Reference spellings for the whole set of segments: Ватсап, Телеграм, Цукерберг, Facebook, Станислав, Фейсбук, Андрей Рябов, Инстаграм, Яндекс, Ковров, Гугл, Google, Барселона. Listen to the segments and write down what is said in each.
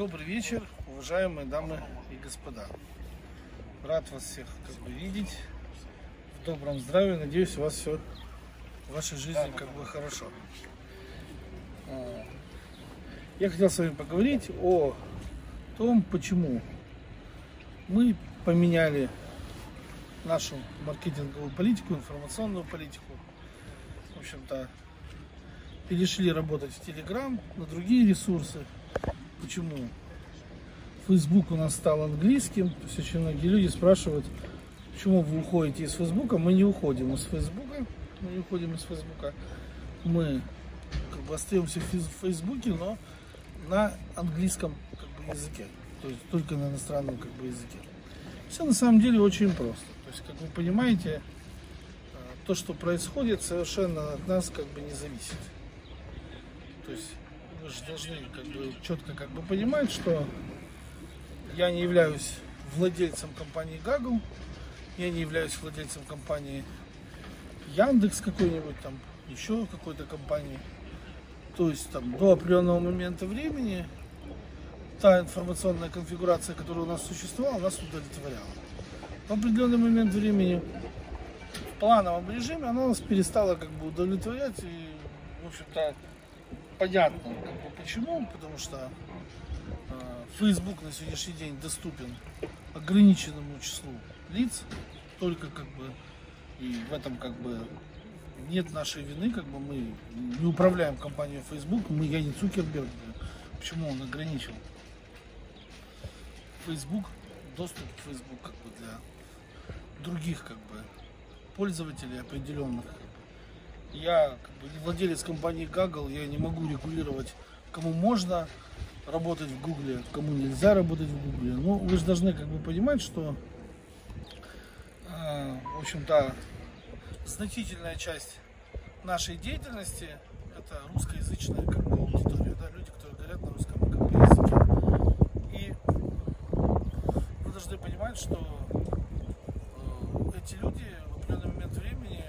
Добрый вечер, уважаемые дамы и господа. Рад вас всех видеть. В добром здравии. Надеюсь, у вас все в вашей жизни хорошо. Я хотел с вами поговорить о том, почему мы поменяли нашу маркетинговую политику, информационную политику. В общем-то, перешли работать в Телеграм, на другие ресурсы. Почему? Facebook у нас стал английским. То есть очень многие люди спрашивают, почему вы уходите из Фейсбука. Мы не уходим из Фейсбука. Мы остаемся в Фейсбуке, но на английском языке. То есть только на иностранном языке. Все на самом деле очень просто. То есть, как вы понимаете, то, что происходит, совершенно от нас не зависит. То есть вы же должны четко понимать, что я не являюсь владельцем компании Google, я не являюсь владельцем компании Яндекс какой-нибудь, там еще какой-то компании. То есть там до определенного момента времени та информационная конфигурация, которая у нас существовала, нас удовлетворяла. В определенный момент времени в плановом режиме она нас перестала удовлетворять. И, в общем-то, понятно почему, потому что Facebook на сегодняшний день доступен ограниченному числу лиц, только и в этом нет нашей вины, мы не управляем компанией Facebook, я не Цукерберг. Почему он ограничил Facebook, доступ к Facebook для других пользователей определенных. Я не владелец компании Google, я не могу регулировать, кому можно работать в Гугле, кому нельзя работать в Гугле. Но вы же должны понимать, что в общем-то значительная часть нашей деятельности — это русскоязычная аудитория, да, люди, которые говорят на русском языке. И вы должны понимать, что эти люди в определенный момент времени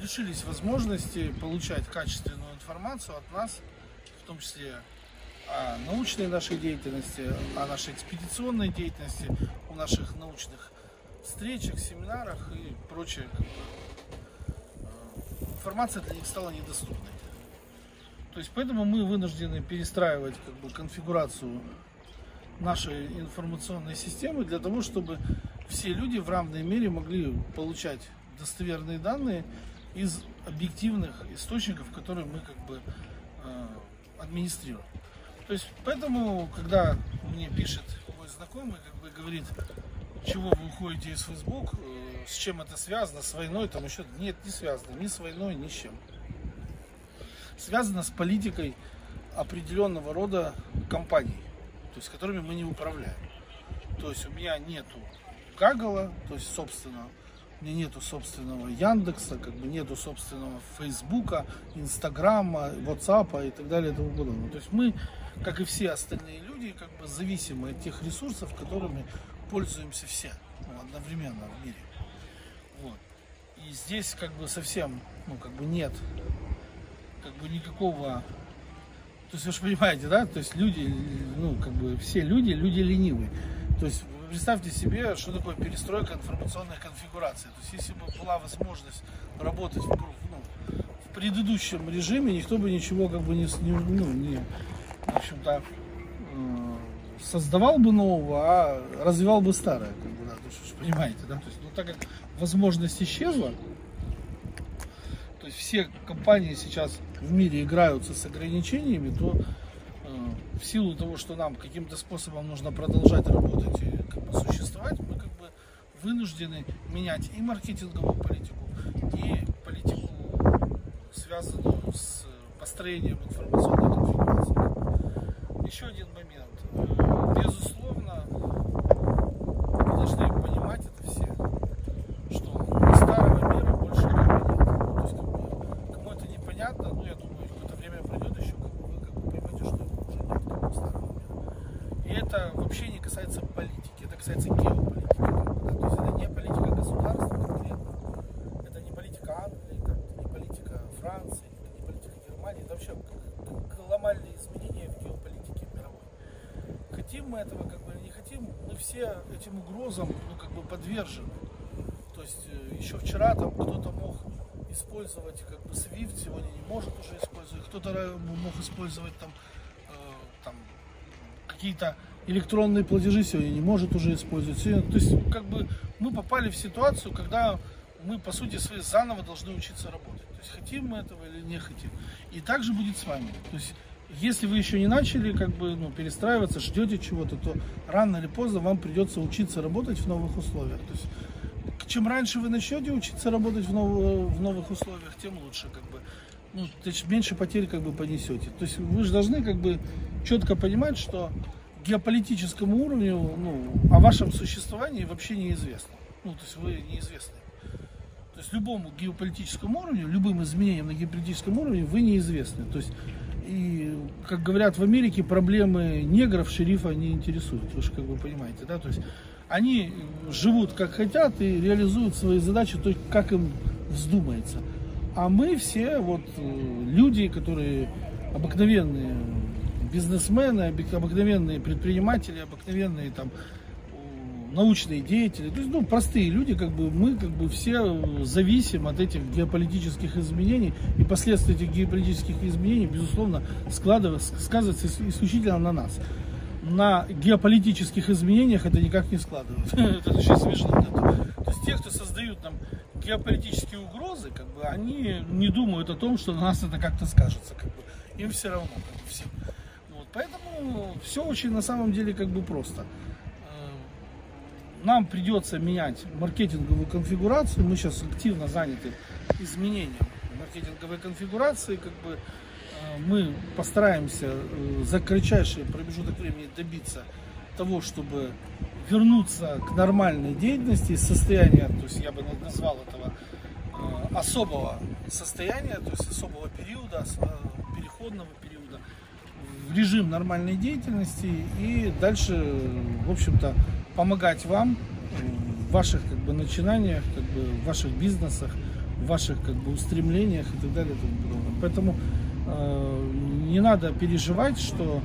лишились возможности получать качественную информацию от нас, в том числе о научной нашей деятельности, о нашей экспедиционной деятельности, о наших научных встречах, семинарах и прочее. Информация для них стала недоступной. То есть поэтому мы вынуждены перестраивать конфигурацию нашей информационной системы для того, чтобы все люди в равной мере могли получать достоверные данные из объективных источников, которые мы администрируем. То есть поэтому, когда мне пишет мой знакомый, говорит, чего вы уходите из Facebook, с чем это связано, с войной, там еще... Нет, не связано, ни с войной, ни с чем. Связано с политикой определенного рода компаний, то есть которыми мы не управляем. То есть у меня нету Google, то есть собственно, у меня нету собственного Яндекса, нету собственного Фейсбука, Инстаграма, Ватсапа и так далее, и тому подобное. То есть мы, как и все остальные люди, зависимы от тех ресурсов, которыми пользуемся все одновременно в мире. Вот. И здесь совсем нет никакого... То есть вы же понимаете, да? То есть люди, все люди ленивые. То есть представьте себе, что такое перестройка информационной конфигурации. То есть если бы была возможность работать в предыдущем режиме, никто бы ничего создавал бы нового, а развивал бы старое. Да, то есть, понимаете, да? То есть, так как возможность исчезла, то есть все компании сейчас в мире играются с ограничениями, то в силу того, что нам каким-то способом нужно продолжать работать и существовать, мы вынуждены менять и маркетинговую политику, и политику, связанную с построением информационной конфигурации. Еще один момент. Безусловно, вы должны понимать это все, что старого мира больше не будет. Кому это непонятно, но я думаю, какое-то время придет еще, вы поймете, что уже нет такого старого мира. И это вообще не касается политики, это касается геополитики. То есть это не политика государства конкретно, это не политика Англии, это не политика Франции, это не политика Германии, это вообще глобальные изменения в геополитике мировой. хотим мы этого, как бы, или не хотим, мы все этим угрозам, ну, как бы, подвержены. То есть еще вчера там кто-то мог использовать, как бы, Swift, сегодня не может уже использовать, кто-то мог использовать там, какие-то электронные платежи, сегодня не может уже использовать. То есть, как бы, мы попали в ситуацию, когда мы, по сути своей, заново должны учиться работать. То есть, хотим мы этого или не хотим. И так же будет с вами. То есть, если вы еще не начали, как бы, ну, перестраиваться, ждете чего-то, то рано или поздно вам придется учиться работать в новых условиях. То есть, чем раньше вы начнете учиться работать в новых условиях, тем лучше, как бы. Ну, меньше потерь, как бы, понесете. То есть вы же должны, как бы, четко понимать, что геополитическому уровню, ну, о вашем существовании вообще неизвестно. Ну, то есть вы неизвестны. То есть любому геополитическому уровню, любым изменениям на геополитическом уровне вы неизвестны. То есть, и, как говорят в Америке, проблемы негров шерифа не интересуют. Вы же, как бы, понимаете, да? То есть они живут как хотят и реализуют свои задачи только как им вздумается. А мы все, вот, люди, которые обыкновенные бизнесмены, обыкновенные предприниматели, обыкновенные там научные деятели, то есть, ну, простые люди, как бы, мы, как бы, все зависим от этих геополитических изменений, и последствия этих геополитических изменений, безусловно, сказываются исключительно на нас. На геополитических изменениях это никак не складывается. Это очень смешно. То есть те, кто создают нам геополитические угрозы, как бы, они не думают о том, что на нас это как-то скажется. Как бы. Им все равно, как бы, всем. Вот. Поэтому все очень, на самом деле, как бы, просто. Нам придется менять маркетинговую конфигурацию. Мы сейчас активно заняты изменением маркетинговой конфигурации, как бы. Мы постараемся за кратчайший промежуток времени добиться того, чтобы вернуться к нормальной деятельности, состояния, то есть я бы назвал этого особого состояния, то есть особого периода, переходного периода, в режим нормальной деятельности, и дальше, в общем-то, помогать вам в ваших, как бы, начинаниях, как бы, в ваших бизнесах, в ваших, как бы, устремлениях и так далее, и тому подобное. Поэтому не надо переживать, что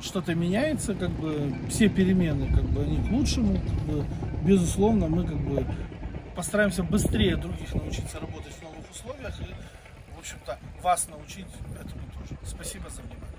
что-то меняется, как бы, все перемены, как бы, они к лучшему, как бы, безусловно, мы, как бы, постараемся быстрее других научиться работать в новых условиях и, в общем-то, вас научить этому тоже. Спасибо за внимание.